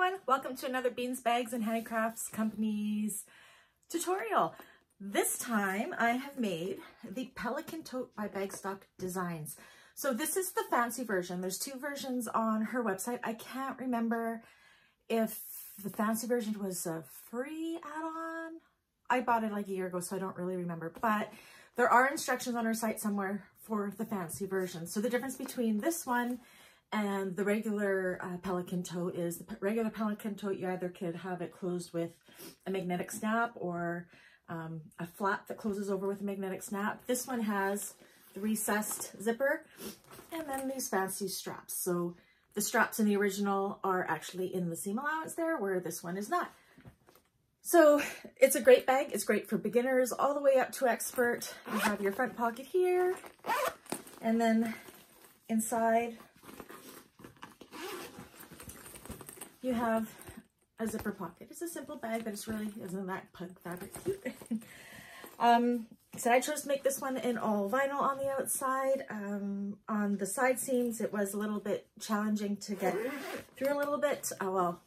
everyone, welcome to another Beans, Bags, and Handicrafts Company's tutorial. This time I have made the Pelican Tote by Bagstock Designs. So this is the fancy version. There's two versions on her website. I can't remember if the fancy version was a free add-on. I bought it like a year ago, so I don't really remember, but there are instructions on her site somewhere for the fancy version. So the difference between this one and the regular Pelican Tote is the regular Pelican Tote, you either could have it closed with a magnetic snap or a flap that closes over with a magnetic snap. This one has the recessed zipper and then these fancy straps. So the straps in the original are actually in the seam allowance there, where this one is not. So it's a great bag. It's great for beginners all the way up to expert. You have your front pocket here, and then inside you have a zipper pocket. It's a simple bag, but it's really, isn't that punk fabric cute? So I chose to make this one in all vinyl on the outside. On the side seams, it was a little bit challenging to get through a little bit. Well,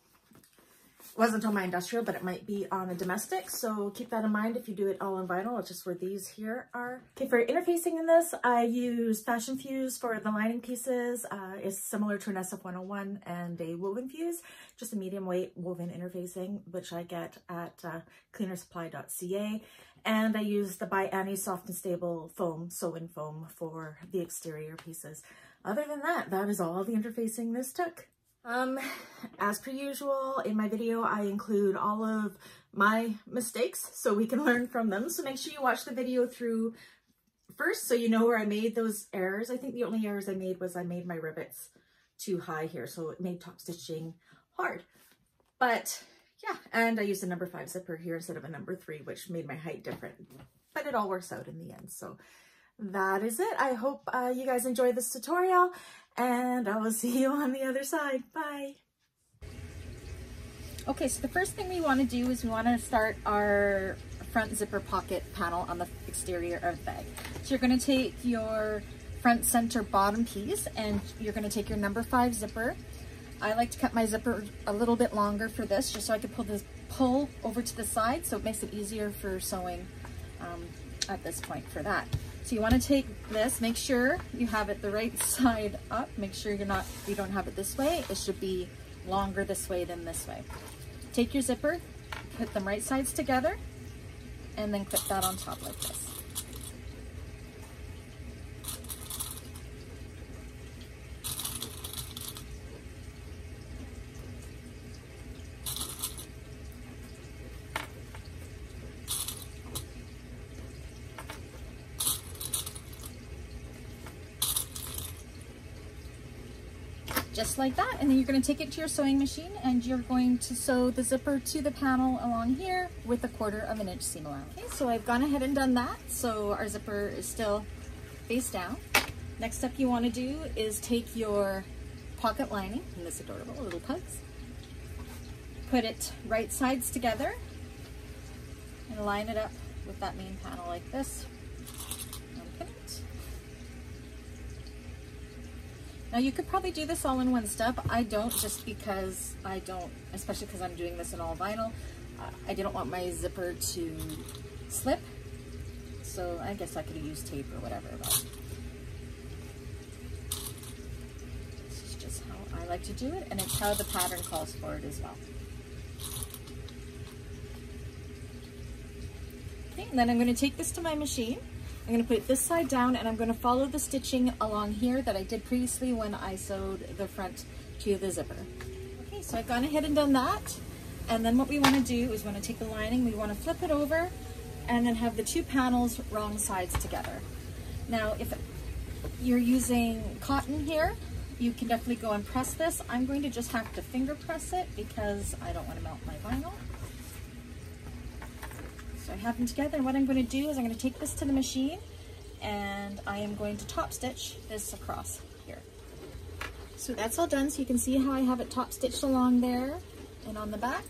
it wasn't on my industrial, but it might be on a domestic. So keep that in mind if you do it all in vinyl, which is where these here are. Okay, for interfacing in this, I use Fashion Fuse for the lining pieces. It's similar to an SF101 and a Woven Fuse, just a medium weight woven interfacing, which I get at cleanersupply.ca. And I use the By Annie Soft and Stable foam, sew-in foam, for the exterior pieces. Other than that, that is all the interfacing this took. As per usual, in my video, I include all of my mistakes so we can learn from them. So make sure you watch the video through first so you know where I made those errors. I think the only errors I made was I made my rivets too high here, so it made top stitching hard. But yeah, and I used a number 5 zipper here instead of a number 3, which made my height different. But it all works out in the end, so that is it. I hope you guys enjoy this tutorial, and I will see you on the other side. Bye. Okay, so the first thing we want to do is we want to start our front zipper pocket panel on the exterior of the bag. So you're going to take your front center bottom piece and you're going to take your number 5 zipper. I like to cut my zipper a little bit longer for this, just so I can pull over to the side, so it makes it easier for sewing at this point for that. So you want to take this, make sure you have it the right side up, make sure you don't have it this way. It should be longer this way than this way. Take your zipper, put them right sides together, and then clip that on top like this. Just like that, and then you're going to take it to your sewing machine and you're going to sew the zipper to the panel along here with 1/4 of an inch seam allowance. Okay, so I've gone ahead and done that, so our zipper is still face down. Next step you want to do is take your pocket lining and this adorable little pugs, put it right sides together and line it up with that main panel like this. Now you could probably do this all in one step. I don't, just because I don't, especially because I'm doing this in all vinyl, I didn't want my zipper to slip. So I guess I could have used tape or whatever, but this is just how I like to do it, and it's how the pattern calls for it as well. Okay, and then I'm gonna take this to my machine. I'm going to put this side down and I'm going to follow the stitching along here that I did previously when I sewed the front to the zipper. Okay, so I've gone ahead and done that, and then what we want to do is we want to take the lining, we want to flip it over, and then have the two panels wrong sides together. Now if you're using cotton here, you can definitely go and press this. I'm going to just have to finger press it because I don't want to melt my vinyl. I have them together, and what I'm going to do is I'm going to take this to the machine and I am going to top stitch this across here. So that's all done, so you can see how I have it top stitched along there and on the back.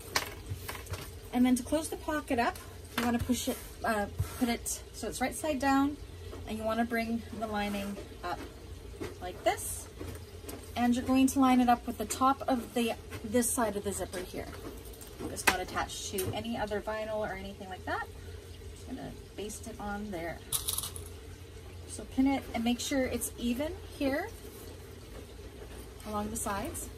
And then to close the pocket up, you want to push it, put it so it's right side down, and you want to bring the lining up like this and you're going to line it up with the top of this side of the zipper here. It's not attached to any other vinyl or anything like that. I'm gonna baste it on there. So pin it and make sure it's even here along the sides.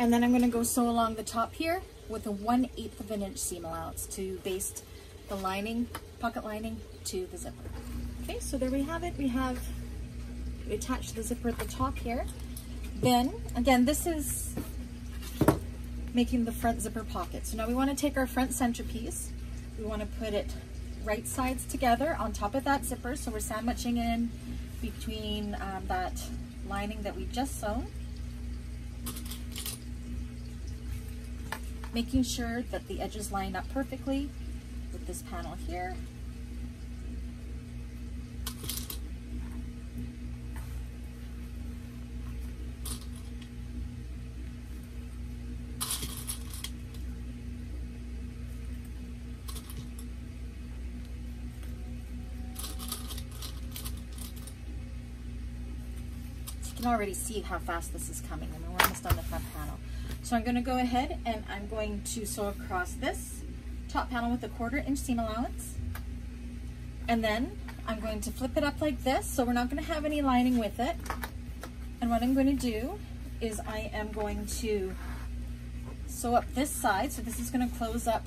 And then I'm going to go sew along the top here with a 1/8 of an inch seam allowance to baste the lining, pocket lining, to the zipper. Okay, so there we have it. We attached the zipper at the top here. Then, again, this is making the front zipper pocket. So now we want to take our front centerpiece. We want to put it right sides together on top of that zipper. So we're sandwiching in between that lining that we just sewn, making sure that the edges line up perfectly with this panel here. So you can already see how fast this is coming. I mean, we're almost on the front panel. So I'm going to go ahead and I'm going to sew across this top panel with a 1/4 inch seam allowance. And then I'm going to flip it up like this, so we're not going to have any lining with it. And what I'm going to do is I am going to sew up this side. So this is going to close up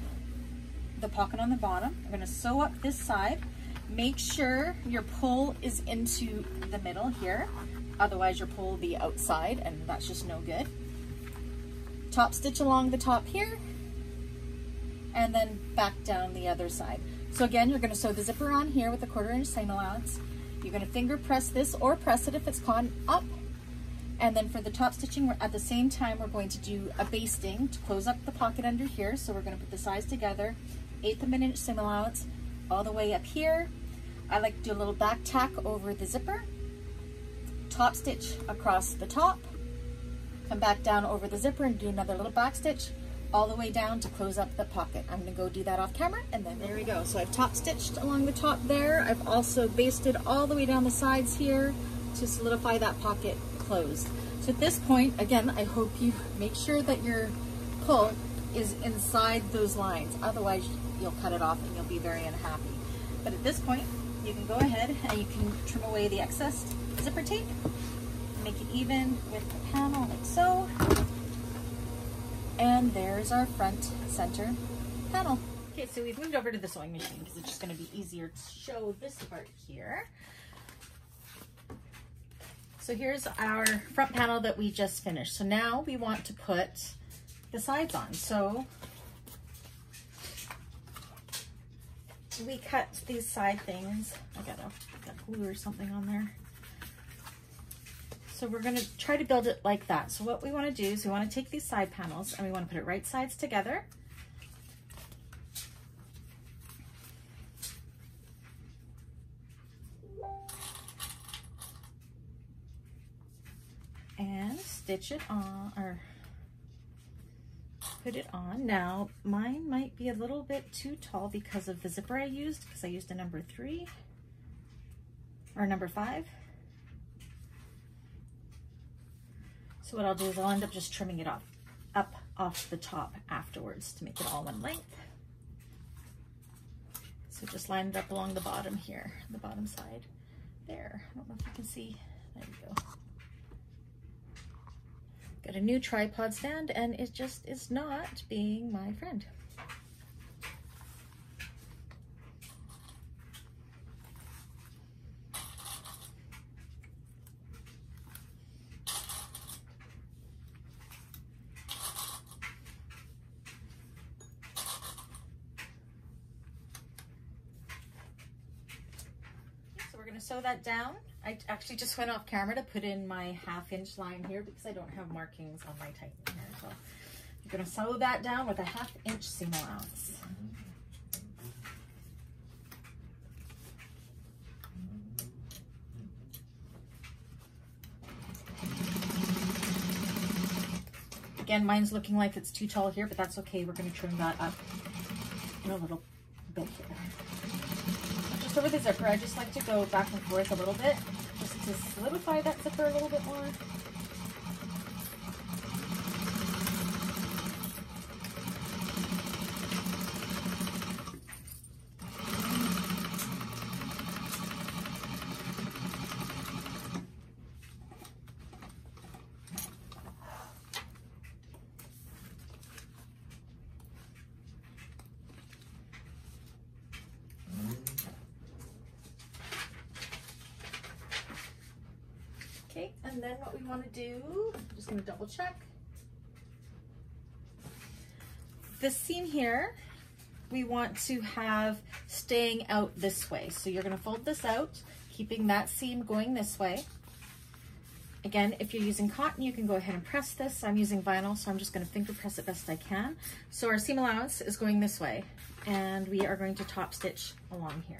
the pocket on the bottom. I'm going to sew up this side. Make sure your pull is into the middle here. Otherwise your pull will be outside and that's just no good. Top stitch along the top here and then back down the other side. So again, you're going to sew the zipper on here with a 1/4 inch seam allowance. You're going to finger press this or press it if it's cotton up. And then for the top stitching, at the same time, we're going to do a basting to close up the pocket under here. So we're going to put the sides together, 1/8 of an inch seam allowance all the way up here. I like to do a little back tack over the zipper, top stitch across the top, come back down over the zipper and do another little back stitch all the way down to close up the pocket. I'm gonna go do that off camera and then there we go. So I've top stitched along the top there. I've also basted all the way down the sides here to solidify that pocket closed. So at this point, again, I hope you make sure that your pull is inside those lines. Otherwise you'll cut it off and you'll be very unhappy. But at this point, you can go ahead and you can trim away the excess zipper tape. Make it even with the panel like so, and there's our front center panel. Okay, so we've moved over to the sewing machine because it's just going to be easier to show this part here. So here's our front panel that we just finished. So now we want to put the sides on. So we cut these side things. I got glue or something on there. So we're going to try to build it like that. So what we want to do is we want to take these side panels and we want to put it right sides together. And stitch it on, or put it on. Now mine might be a little bit too tall because of the zipper I used, because I used a number 3 or number 5. So what I'll do is I'll end up just trimming it off the top afterwards to make it all one length. So just line it up along the bottom here, the bottom side there. I don't know if you can see, there you go. Got a new tripod stand and it just is not being my friend. That down. I actually just went off camera to put in my 1/2 inch line here because I don't have markings on my tightening here. So you're going to sew that down with a 1/2 inch seam allowance. Again, mine's looking like it's too tall here, but that's okay. We're going to trim that up in a little bit here. Just over the zipper, I just like to go back and forth a little bit just to solidify that zipper a little bit more. And then what we want to do, I'm just going to double check. This seam here, we want to have staying out this way. So you're going to fold this out, keeping that seam going this way. Again, if you're using cotton, you can go ahead and press this. I'm using vinyl, so I'm just going to finger press it best I can. So our seam allowance is going this way, and we are going to top stitch along here.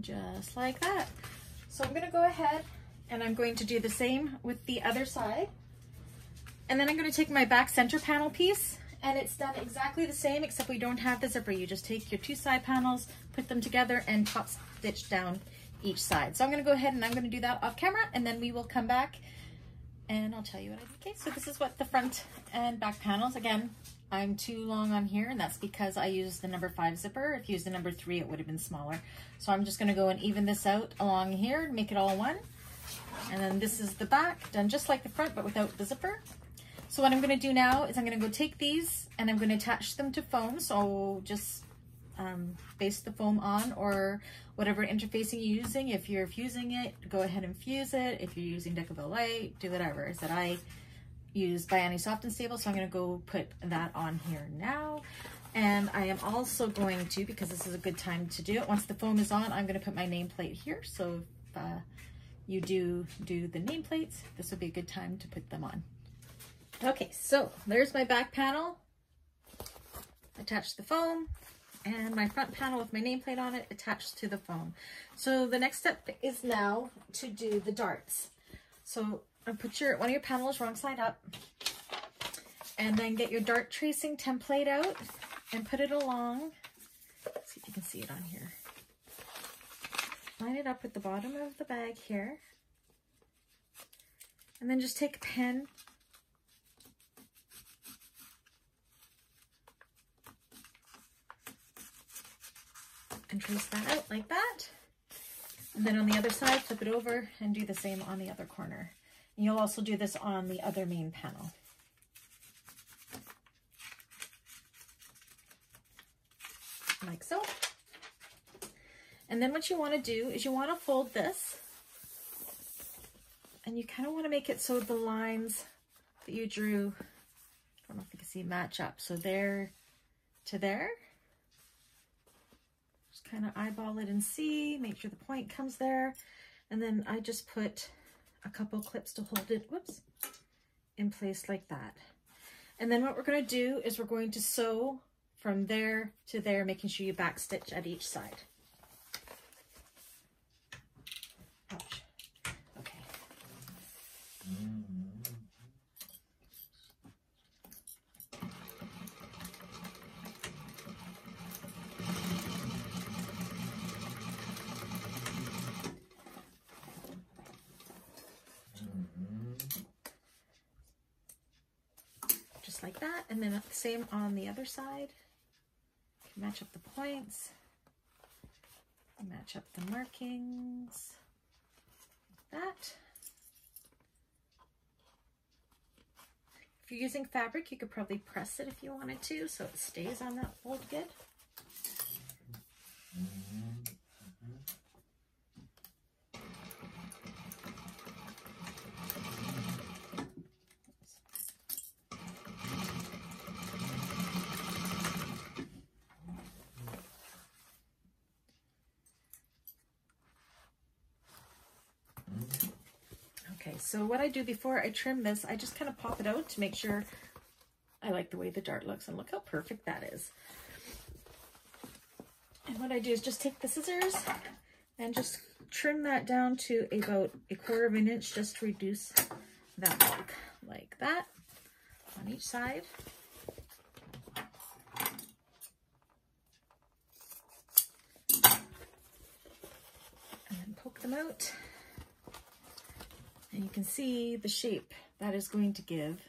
Just like that. So I'm going to go ahead and I'm going to do the same with the other side. And then I'm going to take my back center panel piece, and it's done exactly the same, except we don't have the zipper. You just take your two side panels, put them together, and top stitch down each side. So I'm going to go ahead and I'm going to do that off camera, and then we will come back and I'll tell you what I did. Okay, so this is what the front and back panels. Again, I'm too long on here, and that's because I used the number 5 zipper. If you used the number 3, it would have been smaller. So I'm just going to go and even this out along here and make it all one. And then this is the back, done just like the front, but without the zipper. So what I'm going to do now is I'm going to go take these and I'm going to attach them to foam. So just baste the foam on, or whatever interfacing you're using. If you're fusing it, go ahead and fuse it. If you're using Decaville Light, do whatever. Is that I use By Annie Soft and Stable, so I'm going to go put that on here now. And I am also going to, because this is a good time to do it, once the foam is on, I'm going to put my nameplate here. So if you do the nameplates, this would be a good time to put them on. Okay, so there's my back panel. Attach the foam, and my front panel with my nameplate on it attached to the foam. So the next step is now to do the darts. So I'll put one of your panels wrong side up, and then get your dart tracing template out and put it along. Let's see if you can see it on here. Line it up with the bottom of the bag here, and then just take a pen and trace that out like that. And then on the other side, flip it over and do the same on the other corner. You'll also do this on the other main panel. Like so. And then what you want to do is you want to fold this, and you kind of want to make it so the lines that you drew, I don't know if you can see, match up. So there to there. Just kind of eyeball it and see, make sure the point comes there. And then I just put a couple clips to hold it, whoops, in place like that. And then what we're going to do is we're going to sew from there to there, making sure you back stitch at each side. Ouch. Okay. Like that, and then the same on the other side. Match up the points, match up the markings like that. If you're using fabric, you could probably press it if you wanted to so it stays on that fold good. Okay, so what I do before I trim this, I just kind of pop it out to make sure I like the way the dart looks, and look how perfect that is. And what I do is just take the scissors and just trim that down to about 1/4 inch just to reduce that bulk, like that, on each side. And then poke them out. And you can see the shape that is going to give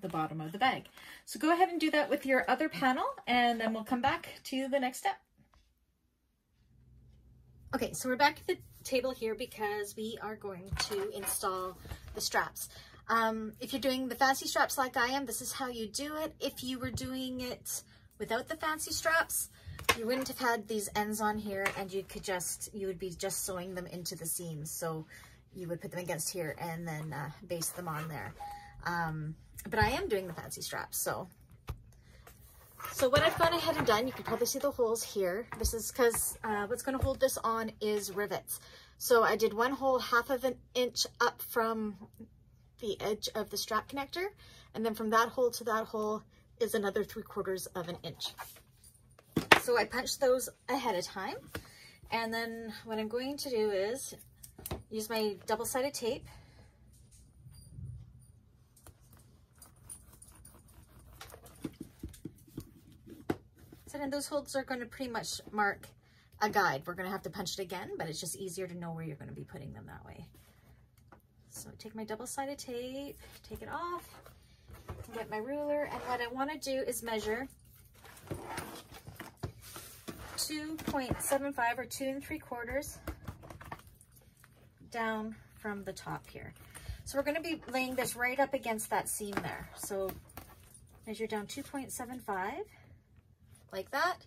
the bottom of the bag. So go ahead and do that with your other panel, and then we'll come back to the next step. Okay, so we're back at the table here because we are going to install the straps. If you're doing the fancy straps like I am, this is how you do it. If you were doing it without the fancy straps, you wouldn't have had these ends on here, and you could just, you would be just sewing them into the seams. So you would put them against here and then base them on there. But I am doing the fancy straps, so what I've gone ahead and done, you can probably see the holes here. This is because what's going to hold this on is rivets. So I did one hole 1/2 inch up from the edge of the strap connector, and then from that hole to that hole is another 3/4 inch. So I punched those ahead of time, and then what I'm going to do is use my double-sided tape . And those holes are going to pretty much mark a guide. We're going to have to punch it again, but it's just easier to know where you're going to be putting them that way. So I take my double-sided tape, take it off, get my ruler, and what I want to do is measure 2.75 or 2 3/4 down from the top here. So we're going to be laying this right up against that seam there. So measure down 2.75. like that,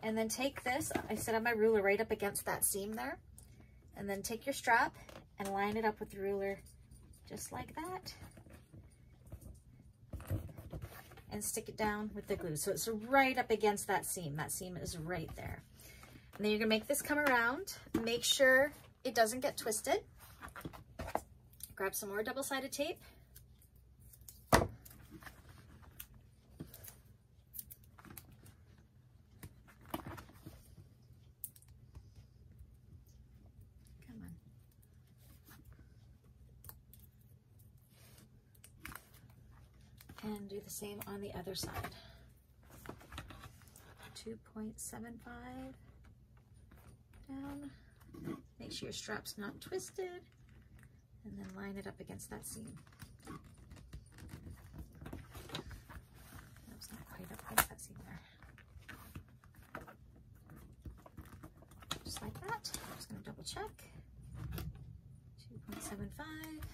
and then take this, I set up my ruler right up against that seam there, and then take your strap and line it up with the ruler just like that, and stick it down with the glue. So it's right up against that seam. That seam is right there. And then you're gonna make this come around, make sure it doesn't get twisted. Grab some more double-sided tape. And do the same on the other side. 2.75 down. Make sure your strap's not twisted. And then line it up against that seam. That's not quite up against that seam there. Just like that. I'm just going to double check. 2.75.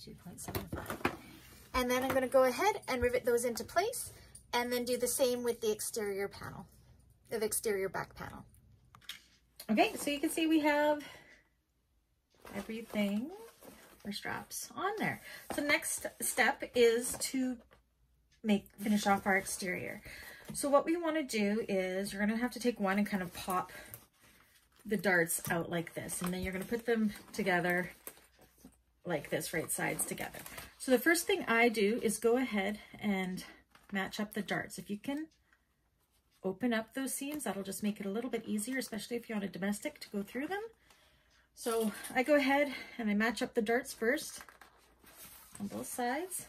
2.75. And then I'm going to go ahead and rivet those into place, and then do the same with the exterior panel, the exterior back panel. Okay, so you can see we have everything, our straps on there. So next step is to finish off our exterior. So what we want to do is you're going to have to take one and kind of pop the darts out like this, and then you're going to put them together like this, right sides together. So the first thing I do is go ahead and match up the darts. If you can open up those seams, that'll just make it a little bit easier, especially if you're on a domestic, to go through them. So I go ahead and I match up the darts first on both sides.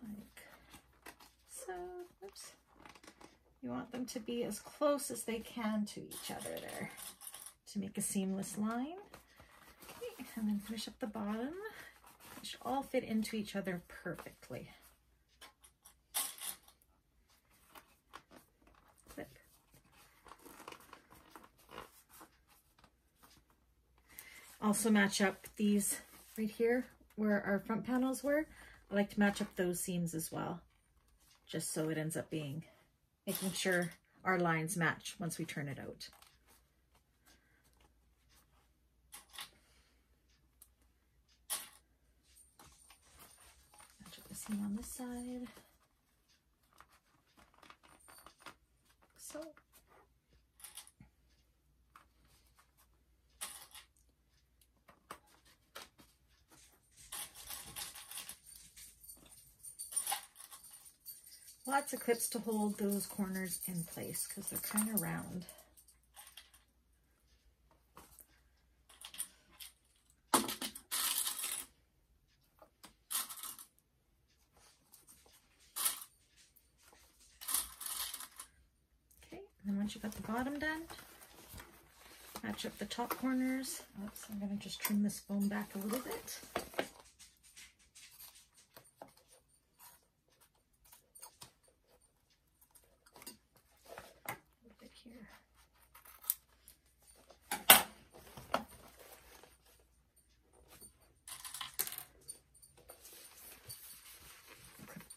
Like so, oops. You want them to be as close as they can to each other there to make a seamless line. Okay, and then finish up the bottom. They should all fit into each other perfectly. Clip. Also match up these right here where our front panels were. I like to match up those seams as well, just so it ends up being making sure our lines match once we turn it out. Match up the seams some on this side. So lots of clips to hold those corners in place because they're kind of round. Okay, and then once you've got the bottom done, match up the top corners. Oops, I'm going to just trim this foam back a little bit.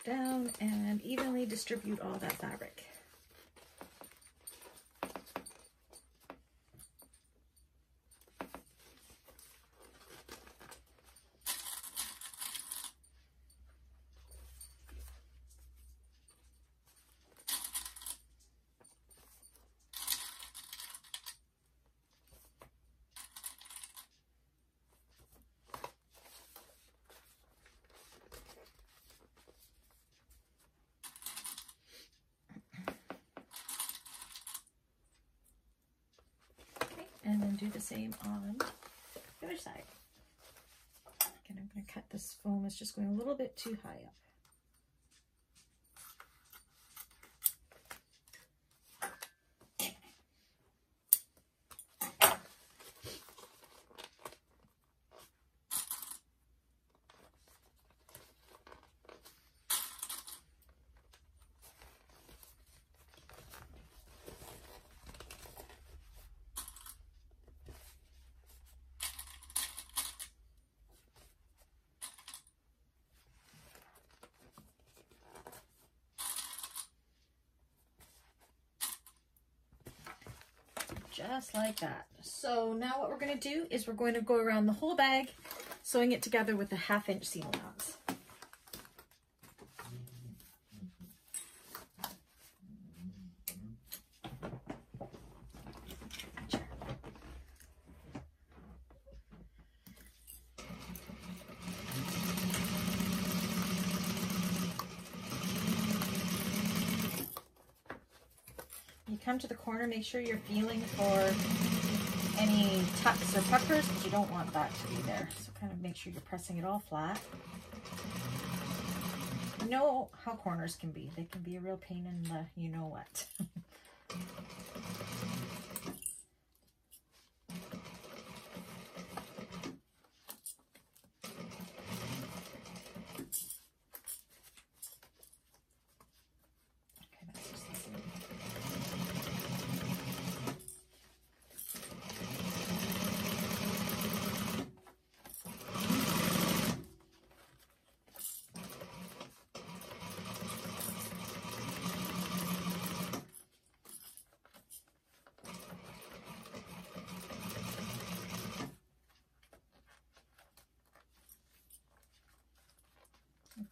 Down and evenly distribute all that fabric. And then do the same on the other side. Again, I'm going to cut this foam. It's just going a little bit too high up. Just like that. So now what we're going to do is we're going to go around the whole bag, sewing it together with a 1/2 inch seam allowance. Come to the corner, make sure you're feeling for any tucks or puckers because you don't want that to be there. So kind of make sure you're pressing it all flat. You know how corners can be. They can be a real pain in the you know what.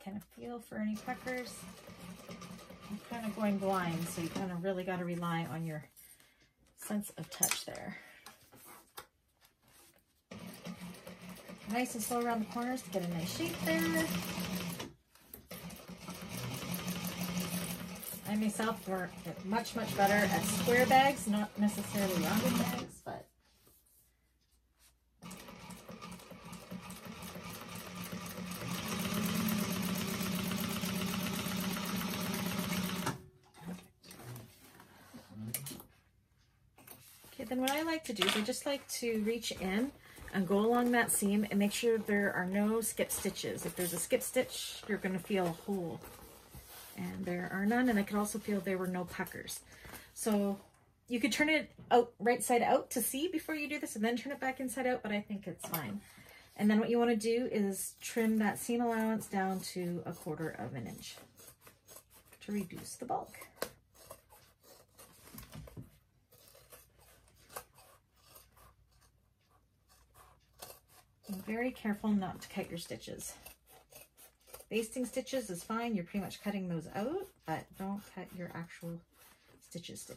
Kind of feel for any puckers. I'm kind of going blind, so you kind of really got to rely on your sense of touch there. Nice and slow around the corners to get a nice shape there. I myself work much better at square bags, not necessarily rounded bags, but then what I like to do is I just like to reach in and go along that seam and make sure there are no skip stitches. If there's a skip stitch, you're going to feel a hole. And there are none, and I could also feel there were no puckers. So you could turn it out right side out to see before you do this and then turn it back inside out, but I think it's fine. And then what you want to do is trim that seam allowance down to 1/4 of an inch to reduce the bulk. Be very careful not to cut your stitches. Basting stitches is fine. You're pretty much cutting those out, but don't cut your actual stitches.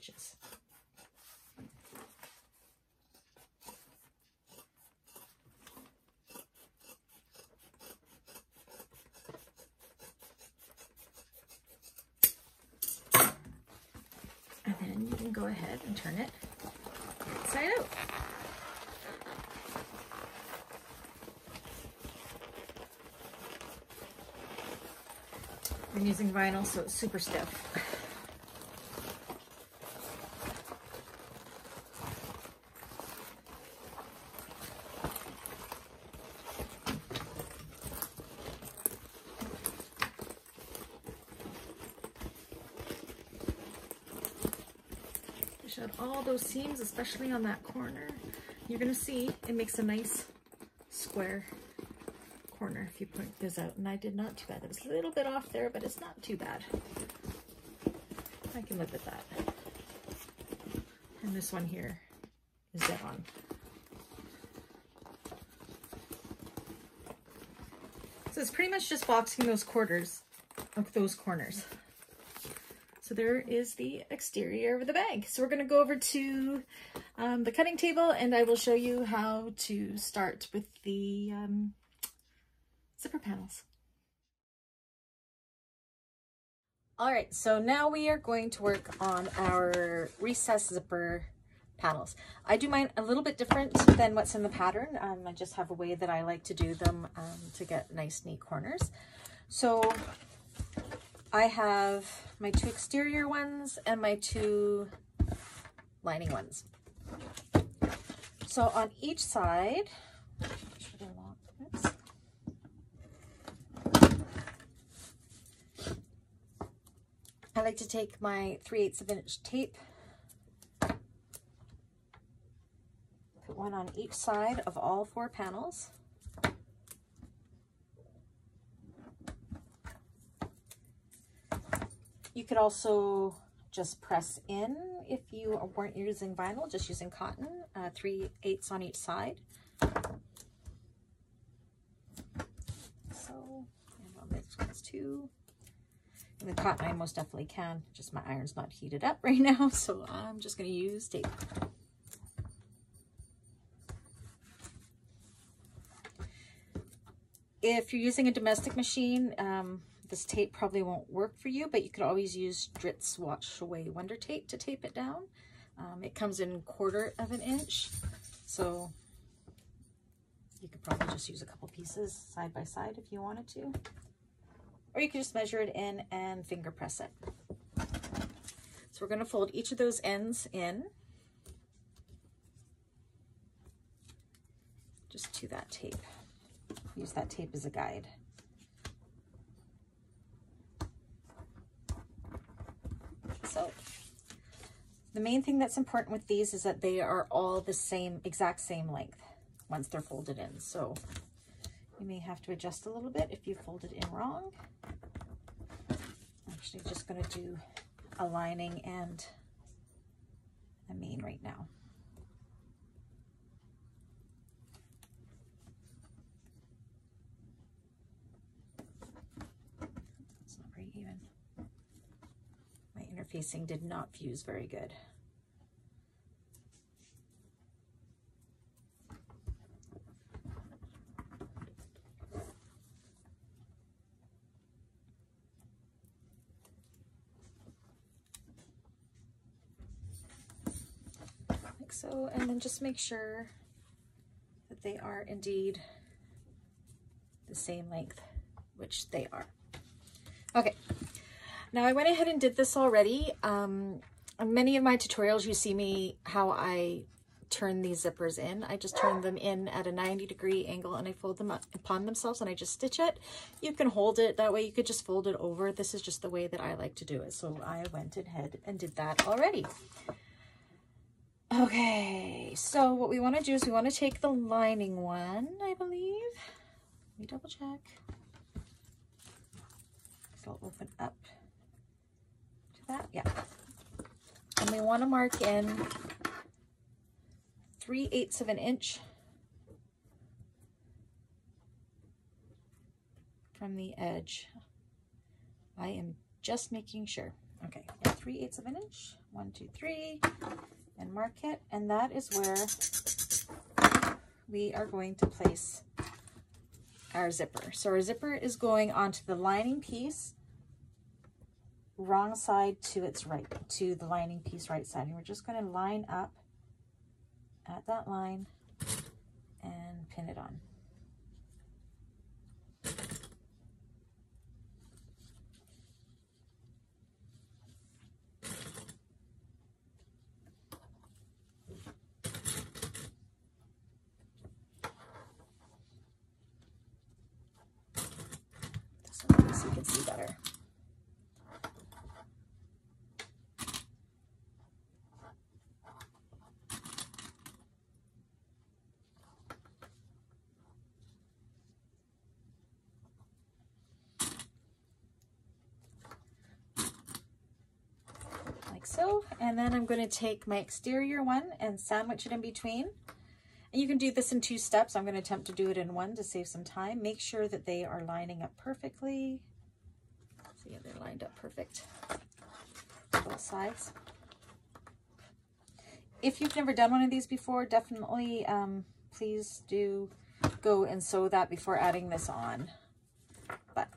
And then you can go ahead and turn it inside out. I'm using vinyl, so it's super stiff. Push out all those seams, especially on that corner. You're going to see it makes a nice square corner if you point those out, and I did not do that. It was a little bit off there, but it's not too bad. I can live with that. And this one here is dead on. So it's pretty much just boxing those quarters of those corners. So there is the exterior of the bag. So we're going to go over to the cutting table, and I will show you how to start with the zipper panels. All right, so now we are going to work on our recessed zipper panels. I do mine a little bit different than what's in the pattern. I just have a way that I like to do them to get nice, neat corners. So I have my two exterior ones and my two lining ones. So on each side, I like to take my 3/8 of an inch tape, put one on each side of all four panels, you could also just press in if you weren't using vinyl, just using cotton, 3/8 on each side. So, and on this one's two. The cotton I most definitely can, just my iron's not heated up right now, so I'm just going to use tape. If you're using a domestic machine, this tape probably won't work for you, but you could always use Dritz Wash Away Wonder Tape to tape it down. It comes in 1/4 of an inch, so you could probably just use a couple pieces side by side if you wanted to. Or you can just measure it in and finger press it. So we're going to fold each of those ends in just to that tape. Use that tape as a guide. So the main thing that's important with these is that they are all the same, exact same length once they're folded in. So you may have to adjust a little bit if you folded in wrong. I'm actually just going to do a lining and a main right now. It's not very even. My interfacing did not fuse very good. So, and then just make sure that they are indeed the same length, which they are. Okay, now I went ahead and did this already. On many of my tutorials, you see me how I turn these zippers in. I just turn them in at a 90-degree angle and I fold them up upon themselves and I just stitch it. You can hold it that way. You could just fold it over. This is just the way that I like to do it. So I went ahead and did that already. Okay, so what we want to do is we want to take the lining one, I believe. Let me double check. So I'll open up to that, yeah. And we want to mark in 3/8 of an inch from the edge. I am just making sure. Okay, 3/8 of an inch, 1, 2, 3, and mark it. And that is where we are going to place our zipper. So our zipper is going onto the lining piece, wrong side to its right, to the lining piece right side. And we're just going to line up at that line and pin it on. So you can see better. Like so. And then I'm going to take my exterior one and sandwich it in between. And you can do this in 2 steps. I'm going to attempt to do it in 1 to save some time. Make sure that they are lining up perfectly. So yeah, they're lined up perfect, both sides. If you've never done one of these before, definitely please do go and sew that before adding this on. But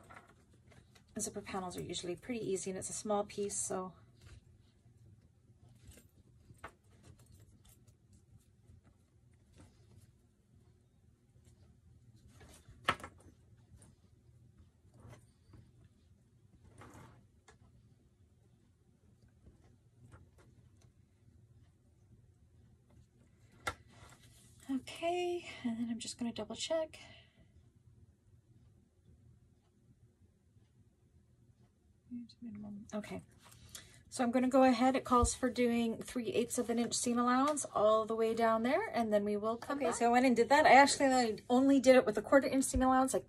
zipper panels are usually pretty easy, and it's a small piece, so. Okay, and then I'm just going to double check. Okay, so I'm going to go ahead. It calls for doing 3/8 of an inch seam allowance all the way down there, and then we will come back. So I went and did that. I actually only did it with a 1/4 inch seam allowance. I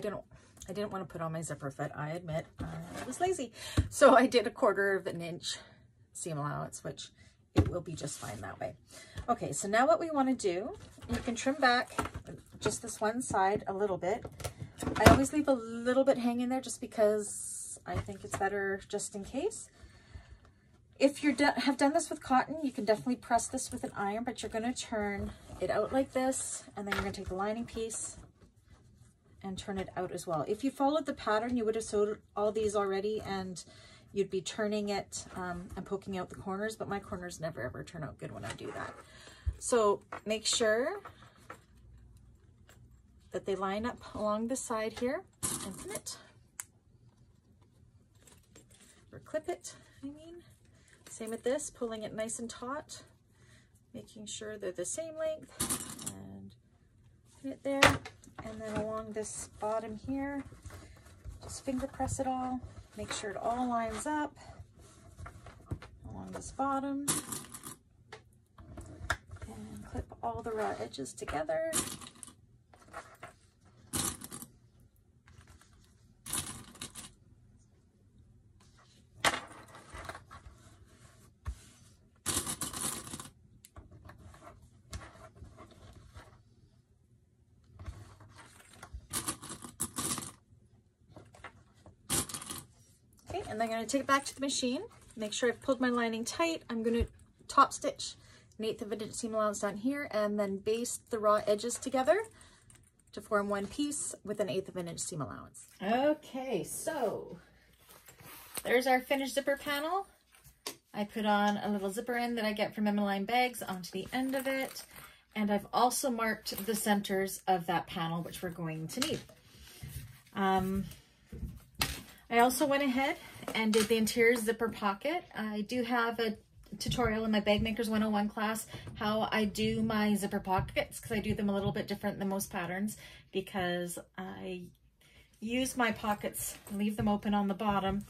didn't want to put on my zipper fit. I admit I was lazy. So I did a 1/4 inch seam allowance, which it will be just fine that way. Okay, so now what we want to do, you can trim back just this one side a little bit. I always leave a little bit hanging there just because I think it's better just in case. If you have done this with cotton, you can definitely press this with an iron, but you're going to turn it out like this, and then you're going to take the lining piece and turn it out as well. If you followed the pattern, you would have sewed all these already, and you'd be turning it and poking out the corners, but my corners never ever turn out good when I do that. So make sure that they line up along the side here and pin it, or clip it, I mean. Same with this, pulling it nice and taut, making sure they're the same length, and pin it there. And then along this bottom here, just finger press it all. Make sure it all lines up along this bottom, and clip all the raw edges together. And then I'm going to take it back to the machine. Make sure I've pulled my lining tight. I'm going to top stitch 1/8 of an inch seam allowance down here, and then baste the raw edges together to form one piece with an 1/8 of an inch seam allowance. Okay, so there's our finished zipper panel. I put on a little zipper end that I get from Emmaline Bags onto the end of it. And I've also marked the centers of that panel, which we're going to need. I also went ahead and did the interior zipper pocket. I do have a tutorial in my Bag Makers 101 class how I do my zipper pockets, because I do them a little bit different than most patterns, because I use my pockets, leave them open on the bottom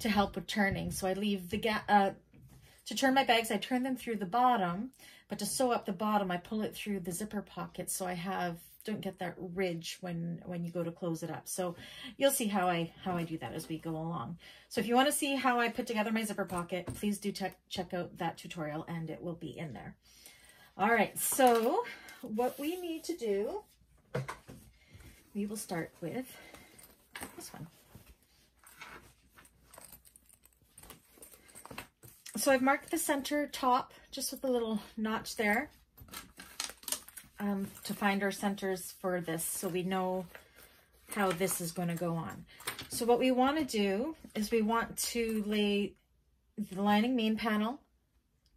to help with turning. So I leave the gap, to turn my bags, I turn them through the bottom, but to sew up the bottom, I pull it through the zipper pocket, so I don't get that ridge when you go to close it up. So you'll see how I do that as we go along. So if you want to see how I put together my zipper pocket, please do check out that tutorial, and it will be in there. All right, so what we need to do, we will start with this one. So I've marked the center top just with a little notch there to find our centers for this so we know how this is going to go on. So what we want to do is we want to lay the lining main panel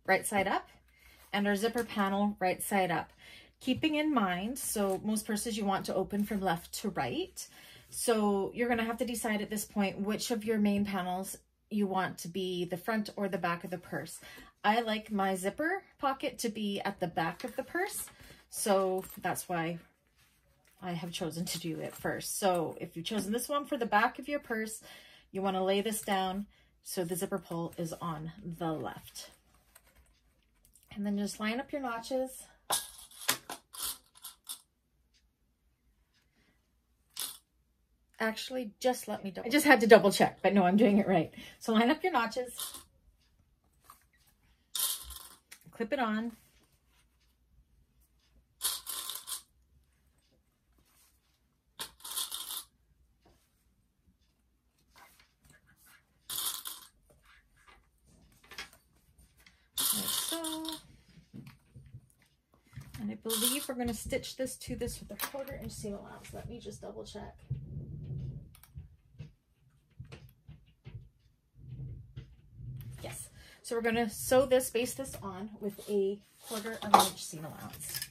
right side up and our zipper panel right side up. Keeping in mind, so most purses you want to open from left to right. So you're going to have to decide at this point which of your main panels you want to be the front or the back of the purse. I like my zipper pocket to be at the back of the purse, so that's why I have chosen to do it first. So if you've chosen this one for the back of your purse, you want to lay this down so the zipper pull is on the left. And then just line up your notches. Actually, just let me double. I just had to double check, but no, I'm doing it right. So line up your notches. Clip it on. Like so. And I believe we're going to stitch this to this with a 1/4 inch seam allowance. Let me just double check. So we're going to sew this, base this on with a 1/4 inch seam allowance.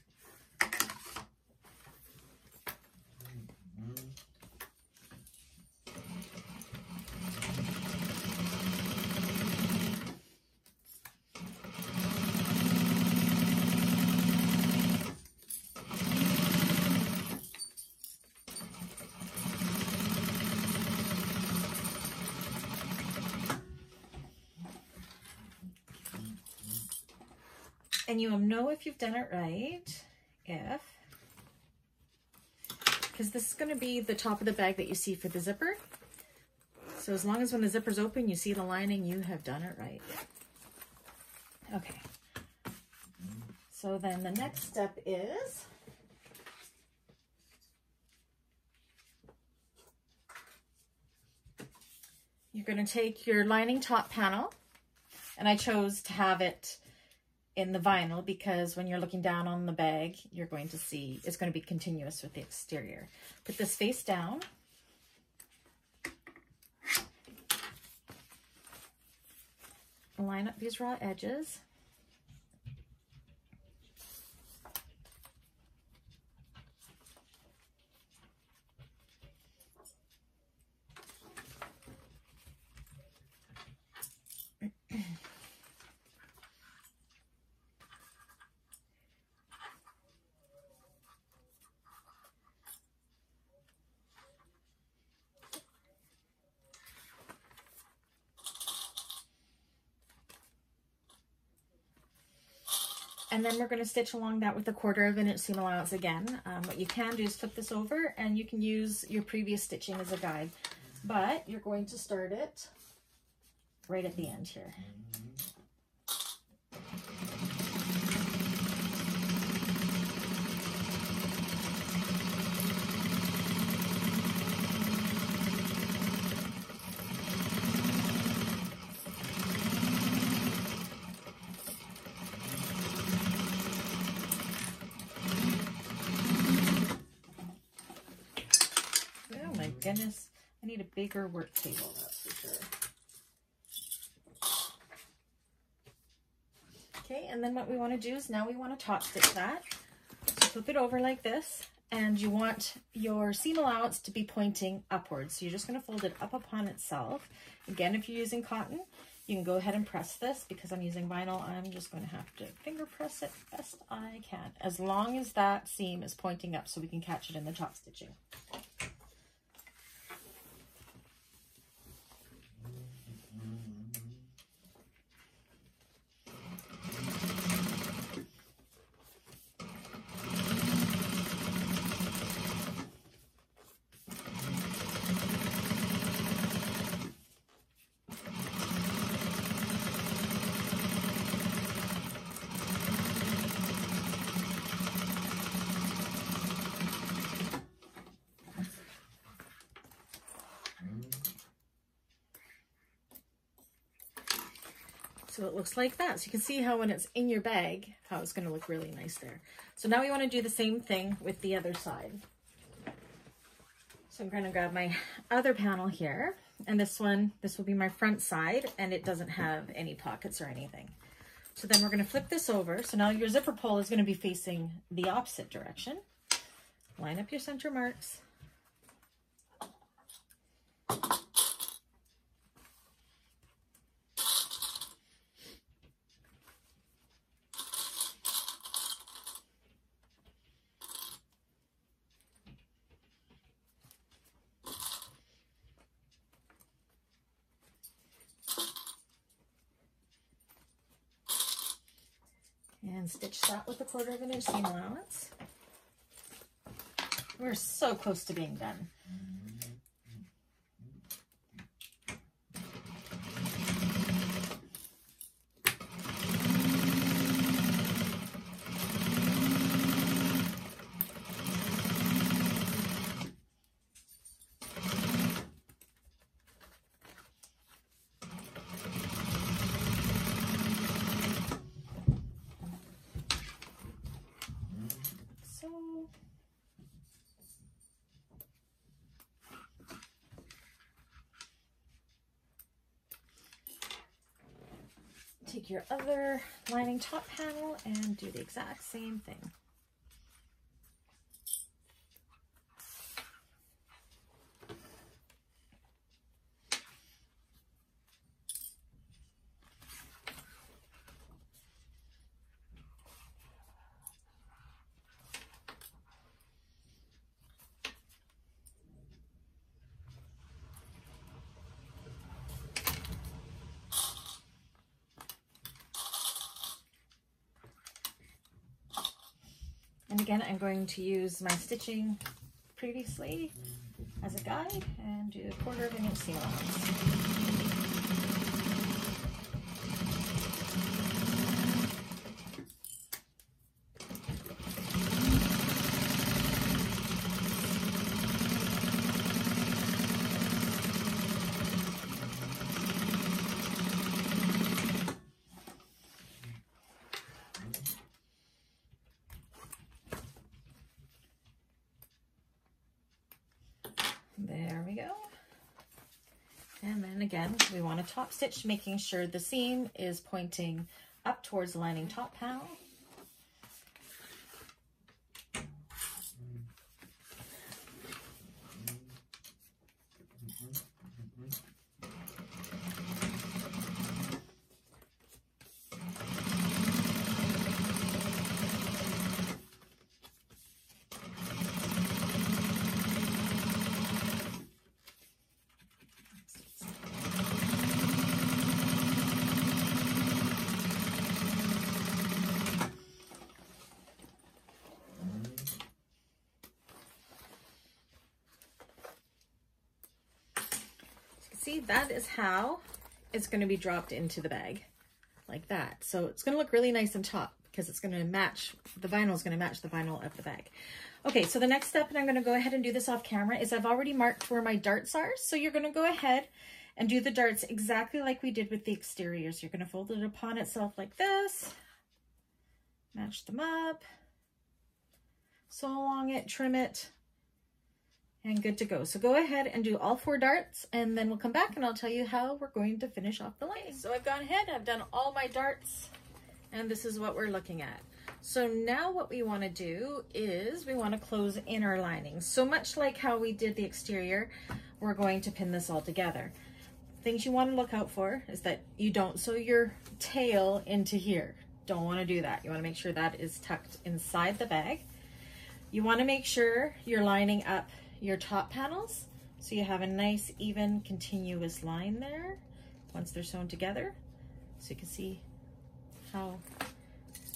And you'll know if you've done it right, because this is going to be the top of the bag that you see for the zipper. So as long as when the zipper's open, you see the lining, you have done it right. Okay. So then the next step is you're going to take your lining top panel, and I chose to have it in the vinyl because when you're looking down on the bag, you're going to see it's going to be continuous with the exterior. Put this face down. Line up these raw edges. And then we're going to stitch along that with a 1/4 inch seam allowance again. What you can do is flip this over and you can use your previous stitching as a guide, but you're going to start it right at the end here. Goodness, I need a bigger work table, that's for sure. Okay, and then what we want to do is now we want to top stitch that. So flip it over like this, and you want your seam allowance to be pointing upwards. So you're just going to fold it up upon itself. Again, if you're using cotton, you can go ahead and press this. Because I'm using vinyl, I'm just going to have to finger press it best I can, as long as that seam is pointing up so we can catch it in the top stitching. So it looks like that. So you can see how when it's in your bag, how it's going to look really nice there. So now we want to do the same thing with the other side. So I'm going to grab my other panel here, and this one, this will be my front side, and it doesn't have any pockets or anything. So then we're going to flip this over. So now your zipper pole is going to be facing the opposite direction. Line up your center marks. And stitch that with a 1/4 of an inch seam allowance. We're so close to being done. Take your other lining top panel and do the exact same thing. And again, I'm going to use my stitching previously as a guide and do a 1/4 of an inch seam allowance. There we go. And then again, we want to top stitch, making sure the seam is pointing up towards the lining top panel. See, that is how it's going to be dropped into the bag, like that. So it's going to look really nice on top because it's going to match, the vinyl is going to match the vinyl of the bag. Okay, so the next step, and I'm going to go ahead and do this off camera, is I've already marked where my darts are. So you're going to go ahead and do the darts exactly like we did with the exteriors. You're going to fold it upon itself like this, match them up, sew along it, trim it, and good to go. So go ahead and do all 4 darts, and then we'll come back and I'll tell you how we're going to finish off the lining. So I've gone ahead, I've done all my darts, and this is what we're looking at. So now what we want to do is we want to close in our lining. So much like how we did the exterior, we're going to pin this all together. Things you want to look out for is that you don't sew your tail into here. Don't want to do that. You want to make sure that is tucked inside the bag. You want to make sure you're lining up your top panels, so you have a nice even continuous line there once they're sewn together. So you can see how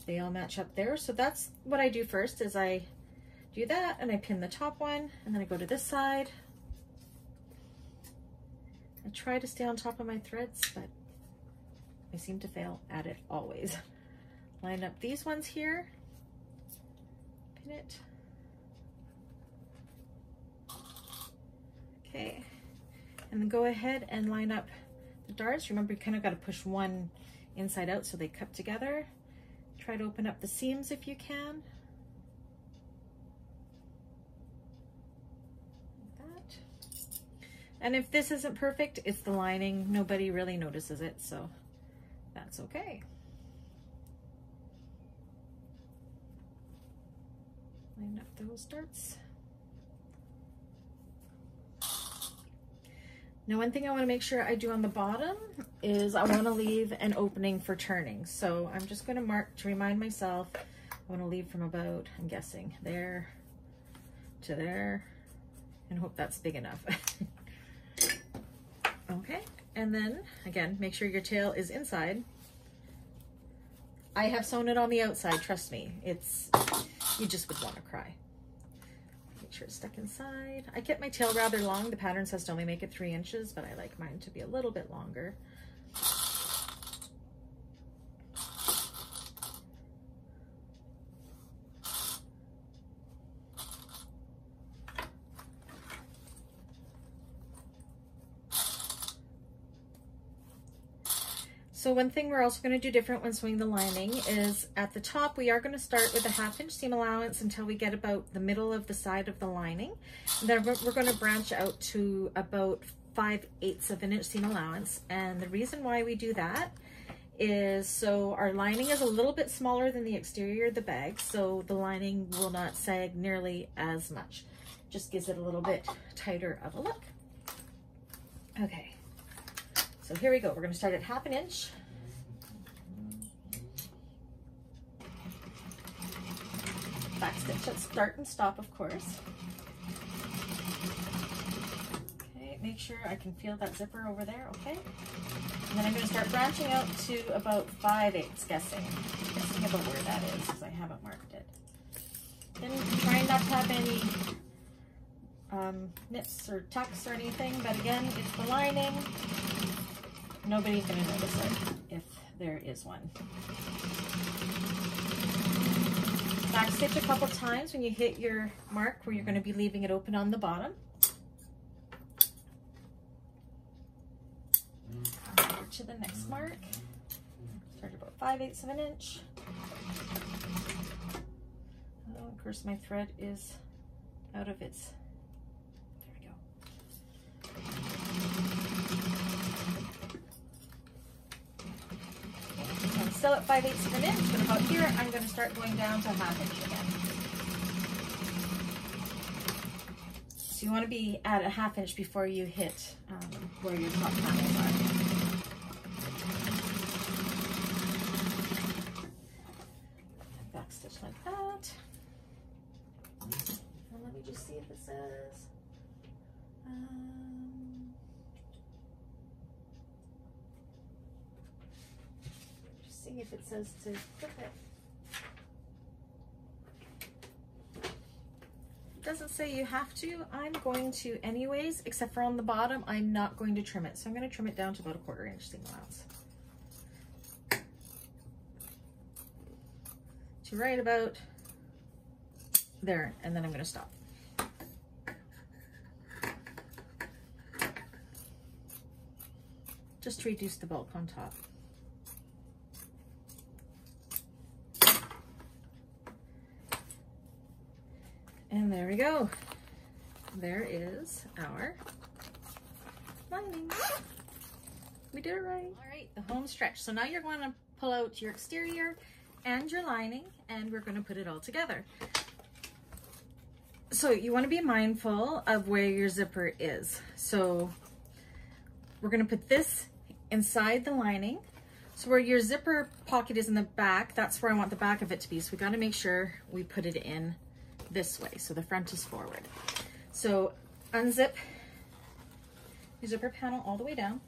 they all match up there. So that's what I do first, is I do that and I pin the top one, and then I go to this side. I try to stay on top of my threads, but I seem to fail at it always. Line up these ones here, pin it. Okay, and then go ahead and line up the darts. Remember, you kind of got to push one inside out so they cup together. Try to open up the seams if you can. Like that. And if this isn't perfect, it's the lining. Nobody really notices it, so that's okay. Line up those darts. Now, one thing I want to make sure I do on the bottom is I want to leave an opening for turning. So I'm just going to mark to remind myself, I want to leave from about, I'm guessing, there to there, and hope that's big enough. Okay, and then again, make sure your tail is inside. I have sewn it on the outside, trust me. It's, you just would want to cry. Make sure it's stuck inside. I kept my tail rather long. The pattern says to only make it 3 inches, but I like mine to be a little bit longer. So one thing we're also going to do different when sewing the lining is at the top, we are going to start with a 1/2 inch seam allowance until we get about the middle of the side of the lining. And then we're going to branch out to about 5/8 of an inch seam allowance. And the reason why we do that is so our lining is a little bit smaller than the exterior of the bag, so the lining will not sag nearly as much. Just gives it a little bit tighter of a look. Okay. So here we go. We're going to start at 1/2 inch. Back stitch at start and stop, of course. Okay, make sure I can feel that zipper over there, okay? And then I'm going to start branching out to about 5/8, guessing about where that is because I haven't marked it. Then try not to have any nips or tucks or anything, but again, it's the lining. Nobody's going to notice it if there is one. Back stitch a couple times when you hit your mark where you're going to be leaving it open on the bottom. Over to the next mark. Start about 5/8 of an inch. Oh, of course, my thread is out of its. Still at 5/8 of an inch, but about here I'm going to start going down to 1/2 inch again. So you want to be at a 1/2 inch before you hit where your top panels are. Back stitch like that. And let me just see if it says. Seeing if it says to clip it. It doesn't say you have to. I'm going to anyways, except for on the bottom, I'm not going to trim it. So I'm going to trim it down to about a 1/4 inch seam allowance. To right about there, and then I'm going to stop. Just to reduce the bulk on top. And there we go. There is our lining. We did it right. All right, the home stretch. So now you're going to pull out your exterior and your lining, and we're going to put it all together. So you want to be mindful of where your zipper is. So we're going to put this inside the lining. So where your zipper pocket is in the back, that's where I want the back of it to be. So we got to make sure we put it in this way, so the front is forward. So unzip your zipper panel all the way down.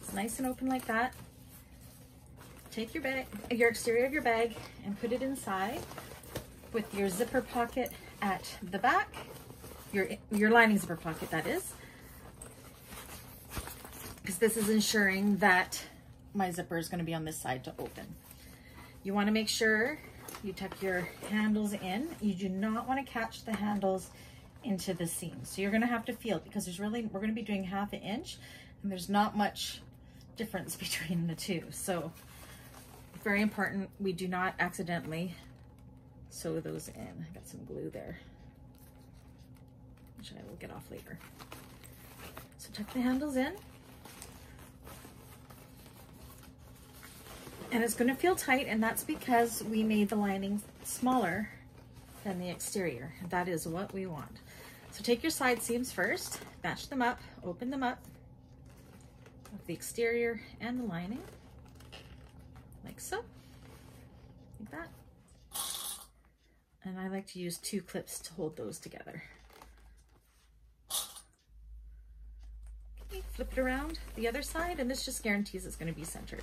It's nice and open like that. Take your bag, your exterior of your bag, and put it inside with your zipper pocket at the back, your lining zipper pocket, that is, because this is ensuring that my zipper is going to be on this side to open. You want to make sure you tuck your handles in. You do not want to catch the handles into the seam. So you're going to have to feel, because there's really, we're going to be doing 1/2 inch, and there's not much difference between the two. So very important we do not accidentally sew those in. I got some glue there, which I will get off later. So tuck the handles in. And it's going to feel tight, and that's because we made the lining smaller than the exterior. That is what we want. So take your side seams first, match them up, open them up with the exterior and the lining, like so, like that. And I like to use two clips to hold those together. Okay, flip it around the other side, and this just guarantees it's going to be centered.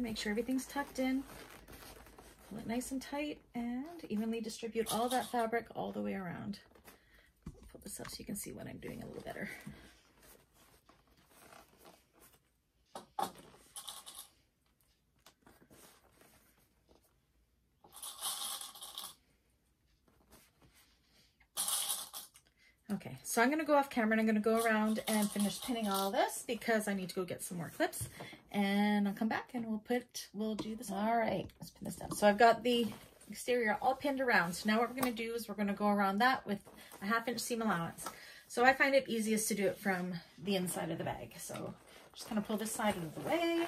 Make sure everything's tucked in, pull it nice and tight, and evenly distribute all that fabric all the way around. I'll put this up so you can see what I'm doing a little better. Okay, so I'm going to go off camera and I'm going to go around and finish pinning all this because I need to go get some more clips, and I'll come back and we'll do this. All right, let's pin this down. So I've got the exterior all pinned around. So now what we're going to do is we're going to go around that with a 1/2 inch seam allowance. So I find it easiest to do it from the inside of the bag. So I'm just going to pull this side out of the way,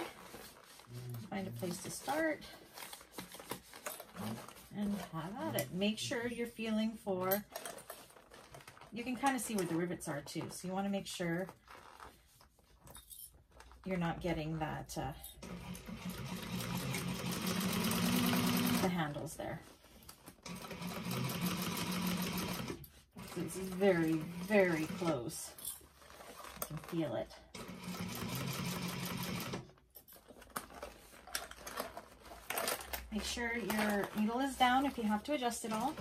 find a place to start, and have at it. Make sure you're feeling for, you can kind of see where the rivets are too. So you want to make sure you're not getting that, the handles there. It's very, very close. You can feel it. Make sure your needle is down if you have to adjust it all.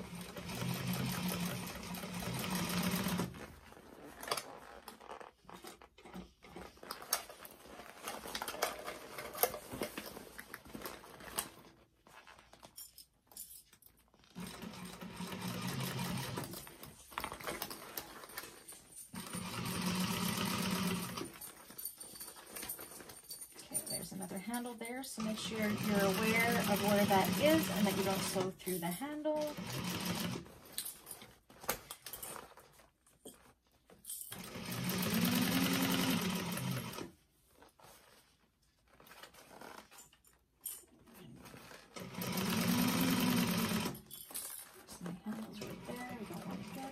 There, so make sure you're aware of where that is and that you don't sew through the handle. So my handle's right there, we don't want to get it.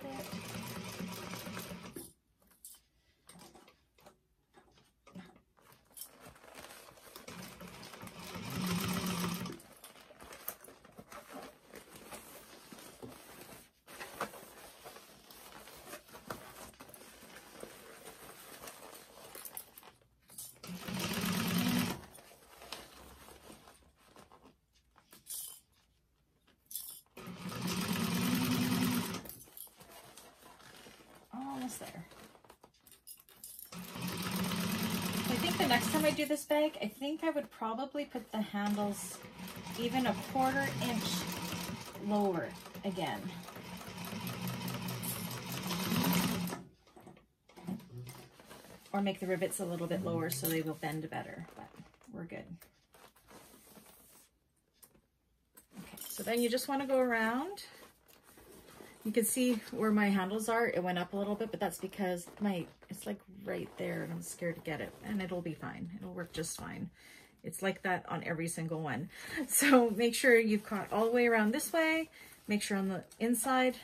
There. I think the next time I do this bag, I think I would probably put the handles even a 1/4 inch lower again. Or make the rivets a little bit lower so they will bend better, but we're good. Okay, so then you just want to go around. You can see where my handles are. It went up a little bit, but that's because it's like right there and I'm scared to get it, and it'll be fine. It'll work just fine. It's like that on every single one. So make sure you've caught all the way around this way. Make sure on the inside,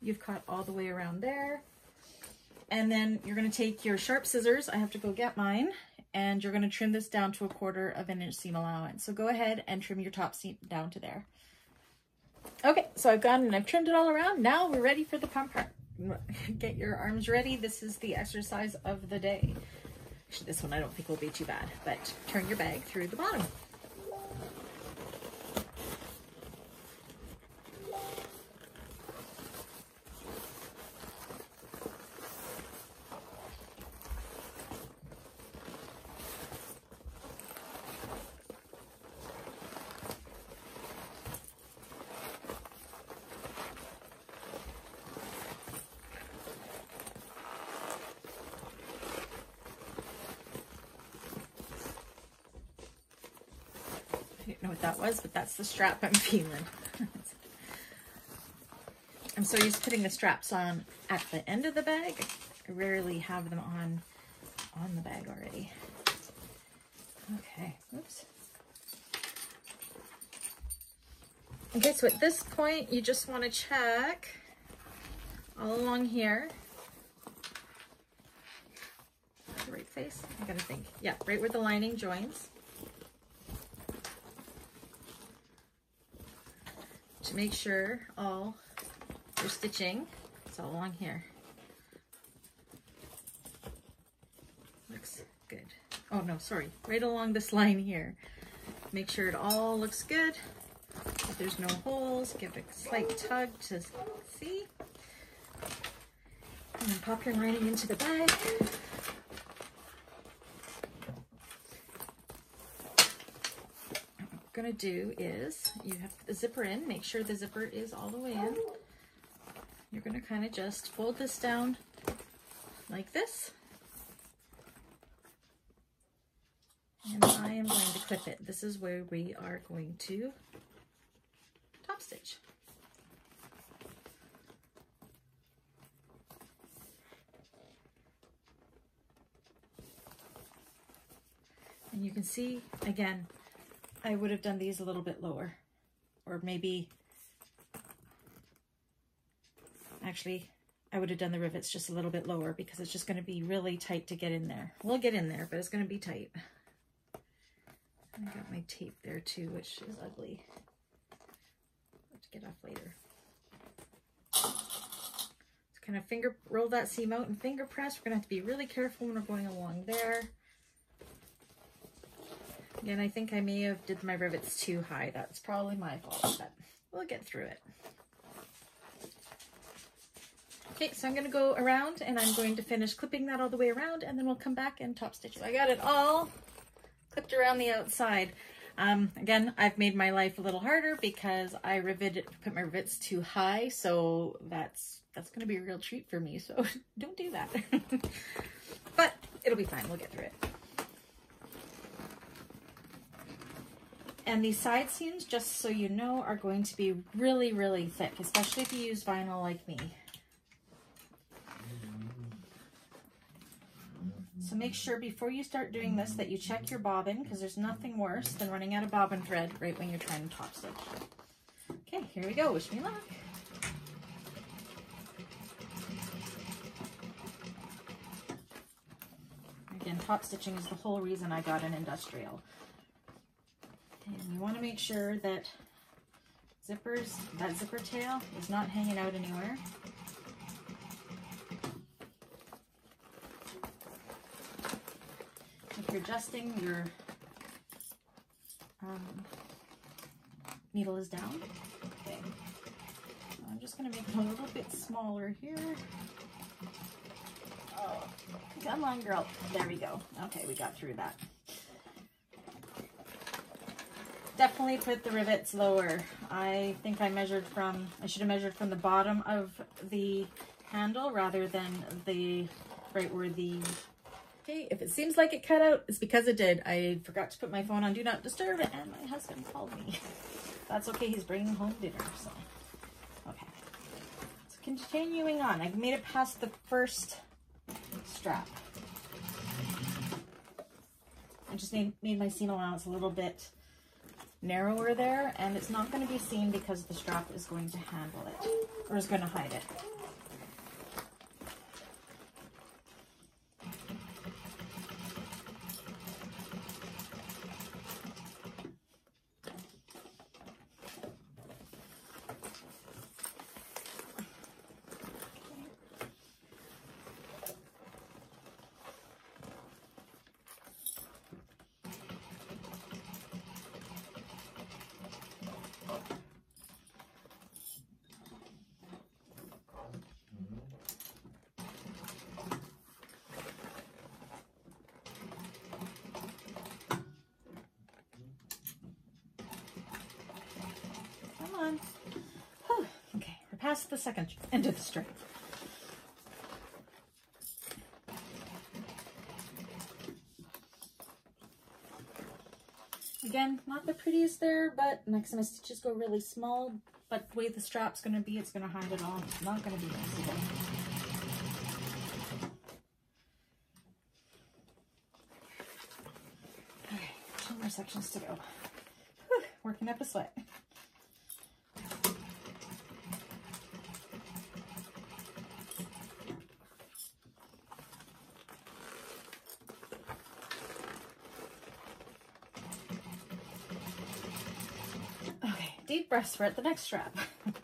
you've caught all the way around there. And then you're gonna take your sharp scissors. I have to go get mine. And you're gonna trim this down to a 1/4 inch seam allowance. So go ahead and trim your top seam down to there. Okay, so I've gone and I've trimmed it all around. Now we're ready for the pump part. Get your arms ready. This is the exercise of the day. Actually, this one I don't think will be too bad, but turn your bag through the bottom. don't know what that was, but that's the strap I'm feeling. I'm so used to putting the straps on at the end of the bag. I rarely have them on the bag already. Okay, oops. Okay, so at this point, you just want to check all along here. The right face? I gotta think. Yeah, right where the lining joins. To make sure all your stitching is all along here. Looks good. Oh no, sorry. Right along this line here. Make sure it all looks good. If there's no holes, give it a slight tug to see. And then pop your lining into the bag. What we're gonna do is, you have the zipper in, make sure the zipper is all the way in. You're gonna kind of just fold this down like this. And I am going to clip it. This is where we are going to top stitch. And you can see, again, I would have done these a little bit lower, or maybe, actually, I would have done the rivets just a little bit lower because it's just going to be really tight to get in there. We'll get in there, but it's going to be tight. I got my tape there too, which is ugly. I'll have to get off later. Just kind of finger roll that seam out and finger press. We're gonna have to be really careful when we're going along there. Again, I think I may have did my rivets too high. That's probably my fault, but we'll get through it. Okay, so I'm gonna go around and I'm going to finish clipping that all the way around, and then we'll come back and top stitch. So I got it all clipped around the outside. Again, I've made my life a little harder because I put my rivets too high, so that's going to be a real treat for me, so don't do that. But it'll be fine, we'll get through it. And these side seams, just so you know, are going to be really, really thick, especially if you use vinyl like me. So make sure before you start doing this that you check your bobbin, because there's nothing worse than running out of bobbin thread right when you're trying to top stitch. Okay, here we go. Wish me luck. Again, top stitching is the whole reason I got an industrial. And you want to make sure that that zipper tail is not hanging out anywhere. If you're adjusting, your needle is down. Okay, so I'm just going to make it a little bit smaller here. Oh, come on, girl. There we go. Okay, we got through that. Definitely put the rivets lower. I think I should have measured from the bottom of the handle rather than right where the... Okay, if it seems like it cut out, it's because it did. I forgot to put my phone on Do Not Disturb, and my husband called me. That's okay, he's bringing home dinner, so. Okay. So continuing on, I've made it past the first strap. I just made my seam allowance a little bit narrower there, and it's not going to be seen because the strap is going to handle it, or is going to hide it. Okay, we're past the second end of the string. Again, not the prettiest there, but next time my stitches go really small, but the way the strap's going to be, it's going to hide it all. It's not going to be visible. Okay, two more sections to go. Whew, working up a sweat. Deep breaths for the next strap. But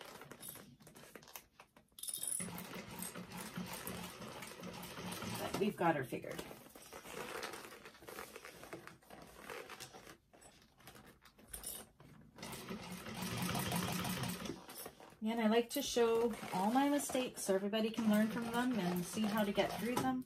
we've got her figured. And I like to show all my mistakes so everybody can learn from them and see how to get through them.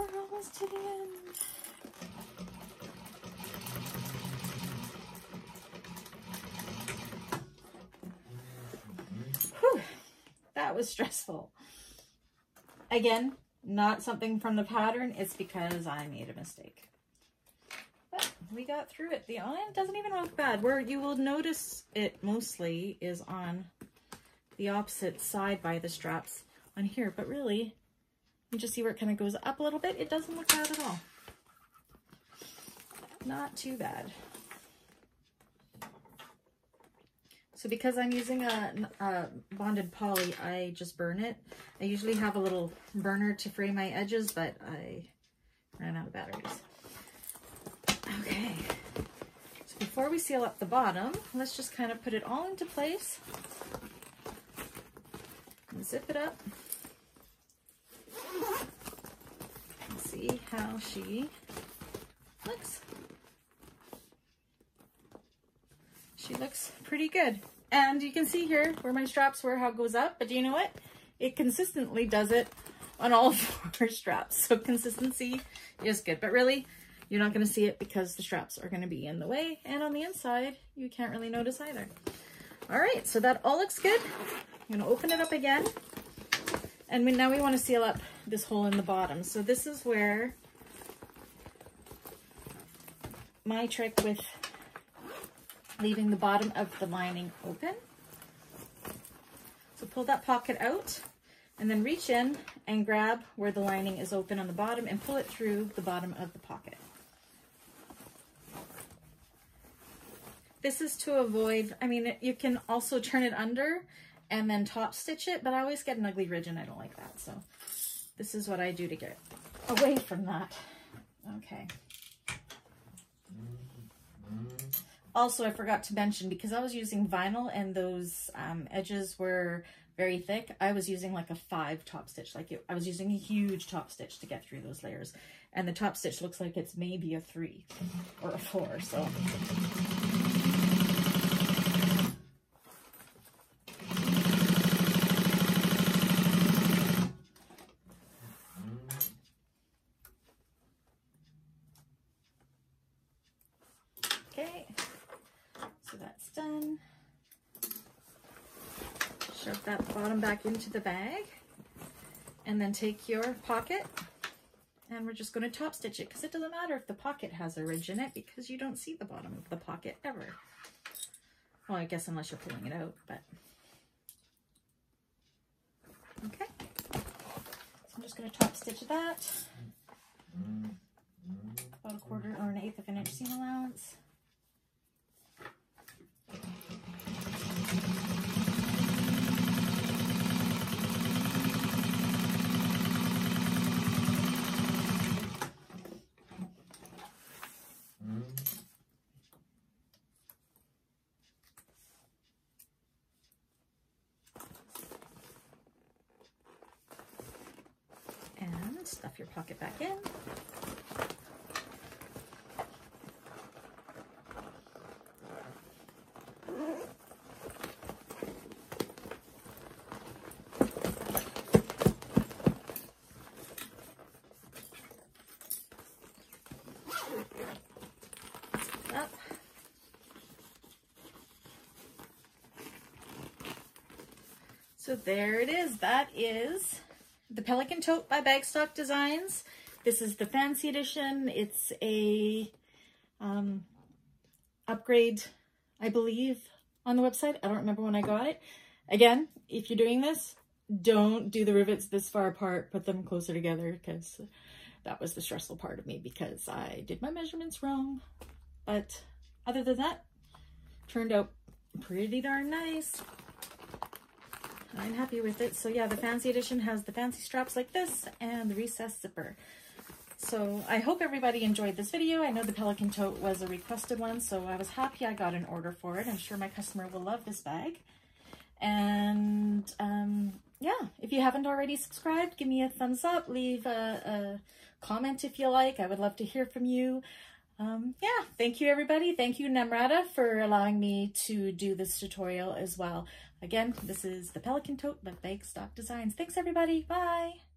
We're almost to the end. Whew, that was stressful. Again, not something from the pattern, it's because I made a mistake. But we got through it. The on doesn't even look bad. Where you will notice it mostly is on the opposite side by the straps on here, but really, you just see where it kind of goes up a little bit. It doesn't look bad at all. Not too bad. So because I'm using a bonded poly, I just burn it. I usually have a little burner to fray my edges, but I ran out of batteries. Okay. So before we seal up the bottom, let's just kind of put it all into place. And zip it up. See how she looks. She looks pretty good. And you can see here where my straps were, how it goes up. But do you know what? It consistently does it on all four straps. So consistency is good. But really, you're not going to see it because the straps are going to be in the way. And on the inside, you can't really notice either. All right, so that all looks good. I'm going to open it up again. And now we want to seal up this hole in the bottom. So this is where my trick with leaving the bottom of the lining open. So pull that pocket out and then reach in and grab where the lining is open on the bottom and pull it through the bottom of the pocket. This is to avoid, I mean, you can also turn it under and then top stitch it, but I always get an ugly ridge and I don't like that. So this is what I do to get away from that. Okay. Also, I forgot to mention, because I was using vinyl and those edges were very thick, I was using like a 5 top stitch. I was using a huge top stitch to get through those layers. And the top stitch looks like it's maybe a 3 or a 4, so. Back into the bag and then take your pocket and we're just going to top stitch it because it doesn't matter if the pocket has a ridge in it because you don't see the bottom of the pocket ever. Well, I guess unless you're pulling it out, but okay. So I'm just going to top stitch that. About a quarter or an eighth of an inch seam allowance. Stuff your pocket back in. So there it is. That is the Pelican Tote by Bagstock Designs. This is the fancy edition. It's a upgrade, I believe, on the website. I don't remember when I got it. Again, if you're doing this, don't do the rivets this far apart. Put them closer together, because that was the stressful part of me, because I did my measurements wrong. But other than that, turned out pretty darn nice. I'm happy with it. So yeah, the fancy edition has the fancy straps like this and the recessed zipper. So I hope everybody enjoyed this video. I know the Pelican Tote was a requested one, so I was happy I got an order for it. I'm sure my customer will love this bag. And yeah, if you haven't already subscribed, give me a thumbs up, leave a comment if you like. I would love to hear from you. Yeah, thank you everybody. Thank you Namrata for allowing me to do this tutorial as well. Again, this is the Pelican Tote by Bagstock Designs. Thanks everybody. Bye.